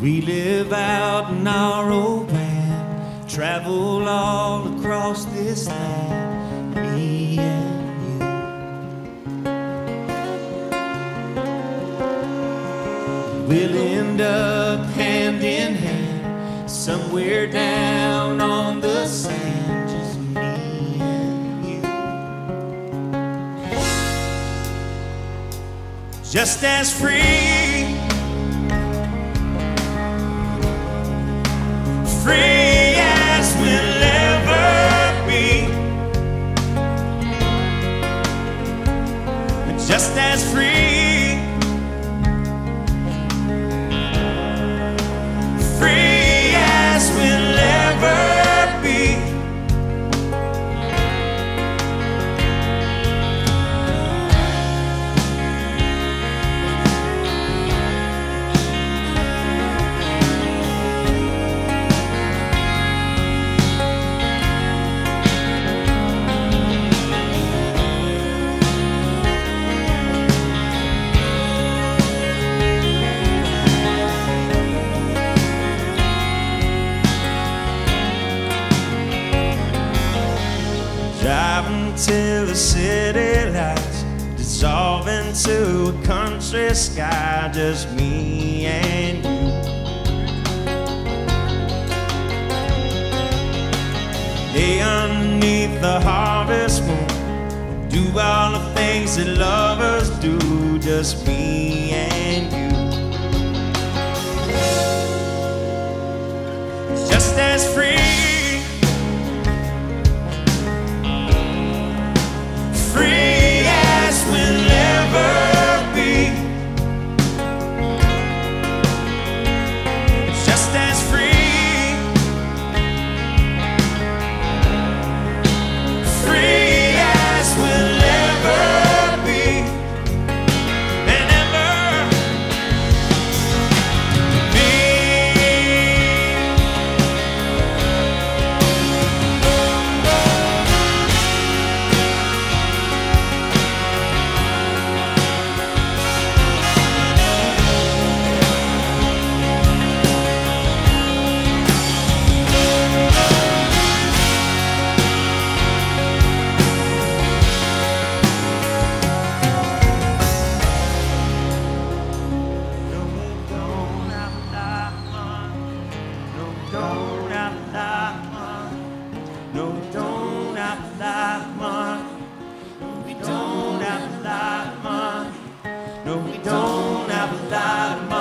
We live out in our old van, travel all across this land, me and you. We'll end up hand in hand, somewhere down on the sand, just me and you. Just as free, free as we'll ever be, just as free, free as we'll ever be. Driving till the city lights dissolve into a country sky, just me and you. Lay underneath the harvest moon, do all the things that lovers do, just me and you. Just as free, free as we'll ever be, just as free, free as we'll ever be, and ever be. No, we don't have a lot of money.